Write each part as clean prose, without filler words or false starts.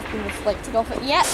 stuff been reflected off it yet.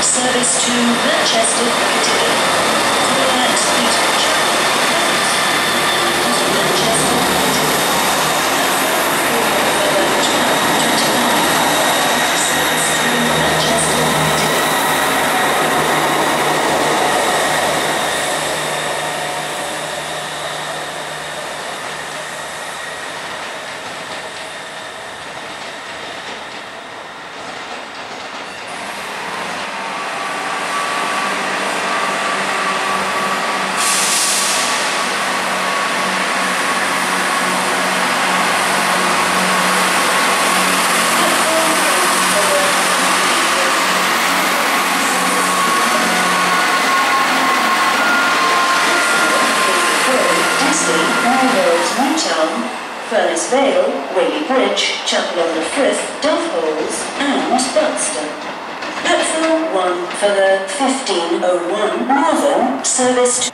Service to Manchester, Furnace Vale, Whaley Bridge, Chapel on the Frith, Doveholes and Buxton. Platform 1 for the 1501 Northern service to